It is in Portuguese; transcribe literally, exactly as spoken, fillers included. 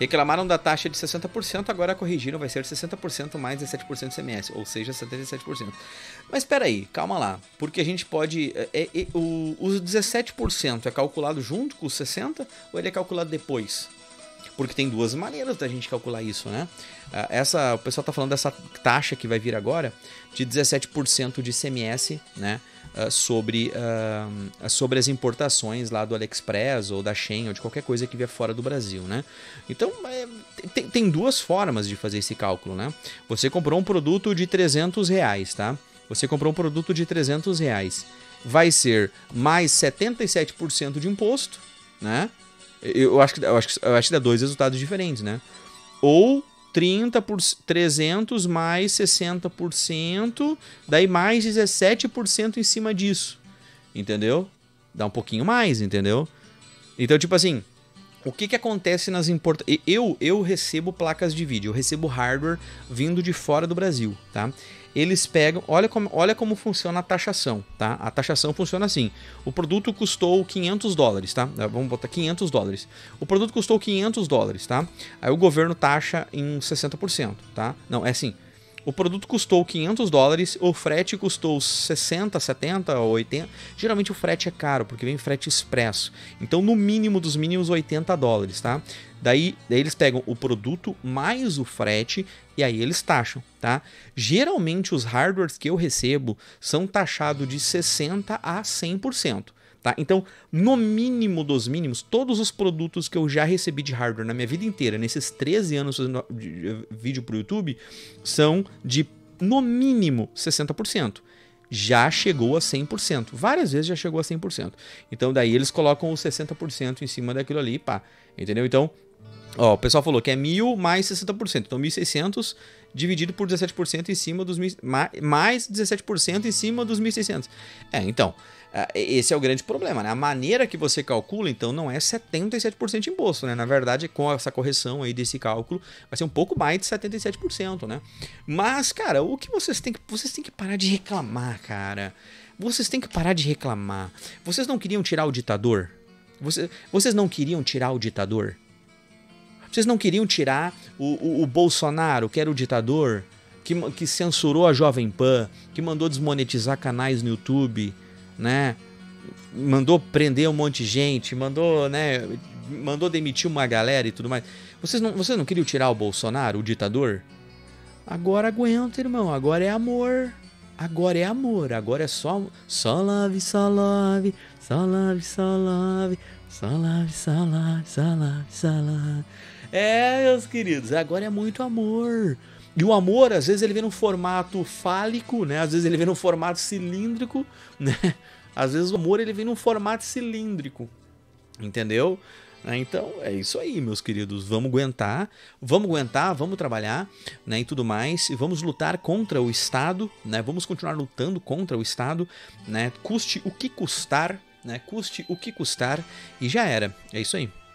Reclamaram da taxa de sessenta por cento, agora corrigiram, vai ser sessenta por cento mais dezessete por cento de I C M S, ou seja, setenta e sete por cento. Mas espera aí, calma lá, porque a gente pode... É, é, o, os dezessete por cento é calculado junto com os sessenta por cento ou ele é calculado depois? Porque tem duas maneiras da gente calcular isso, né? Essa, o pessoal tá falando dessa taxa que vai vir agora de dezessete por cento de I C M S, né? Uh, sobre, uh, sobre as importações lá do AliExpress ou da Shein ou de qualquer coisa que vier fora do Brasil, né? Então, é, tem, tem duas formas de fazer esse cálculo, né? Você comprou um produto de trezentos reais, tá? Você comprou um produto de trezentos reais. Vai ser mais setenta e sete por cento de imposto, né? Eu acho que, eu acho que, eu acho que dá dois resultados diferentes, né? Ou trinta por trezentos mais sessenta por cento, daí mais dezessete por cento em cima disso, entendeu? Dá um pouquinho mais, entendeu? Então, tipo assim, o que que acontece nas importações? Eu, eu recebo placas de vídeo, eu recebo hardware vindo de fora do Brasil, tá? Eles pegam, olha como, olha como funciona a taxação, tá? A taxação funciona assim, o produto custou quinhentos dólares, tá? Vamos botar quinhentos dólares. O produto custou quinhentos dólares, tá? Aí o governo taxa em sessenta por cento, tá? Não, é assim, o produto custou quinhentos dólares, o frete custou sessenta, setenta, oitenta... Geralmente o frete é caro, porque vem frete expresso. Então, no mínimo dos mínimos, oitenta dólares, tá? Daí, daí eles pegam o produto mais o frete e aí eles taxam, tá? Geralmente os hardwares que eu recebo são taxados de sessenta a cem por cento, tá? Então, no mínimo dos mínimos, todos os produtos que eu já recebi de hardware na minha vida inteira, nesses treze anos fazendo vídeo pro YouTube, são de, no mínimo, sessenta por cento. Já chegou a cem por cento. Várias vezes já chegou a cem por cento. Então, daí eles colocam os sessenta por cento em cima daquilo ali, pá. Entendeu? Então, ó, o pessoal falou que é mil mais sessenta por cento. Então, mil e seiscentos dividido por dezessete por cento em cima dos... mil, mais dezessete por cento em cima dos mil e seiscentos. É, então... Esse é o grande problema, né? A maneira que você calcula, então, não é setenta e sete por cento de imposto, né? Na verdade, com essa correção aí desse cálculo, vai ser um pouco mais de setenta e sete por cento, né? Mas, cara, o que vocês têm que... Vocês têm que parar de reclamar, cara. Vocês têm que parar de reclamar. Vocês não queriam tirar o ditador? Vocês, vocês não queriam tirar o ditador? Vocês não queriam tirar o, o, o Bolsonaro, que era o ditador, que, que censurou a Jovem Pan, que mandou desmonetizar canais no YouTube... Né? Mandou prender um monte de gente, mandou, né, mandou demitir uma galera e tudo mais. Vocês não, vocês não queriam tirar o Bolsonaro, o ditador? Agora aguenta, irmão. Agora é amor. Agora é amor. Agora é só... Só love, só love. Só love, só love. Só love, só love. Só love, só love. É, meus queridos. Agora é muito amor. E o amor, às vezes, ele vem num formato fálico, né? Às vezes ele vem num formato cilíndrico, né? Às vezes o amor, ele vem num formato cilíndrico, entendeu? Então, é isso aí, meus queridos. Vamos aguentar, vamos aguentar, vamos trabalhar, né? E tudo mais. E vamos lutar contra o Estado, né? Vamos continuar lutando contra o Estado, né? Custe o que custar, né? Custe o que custar e já era. É isso aí.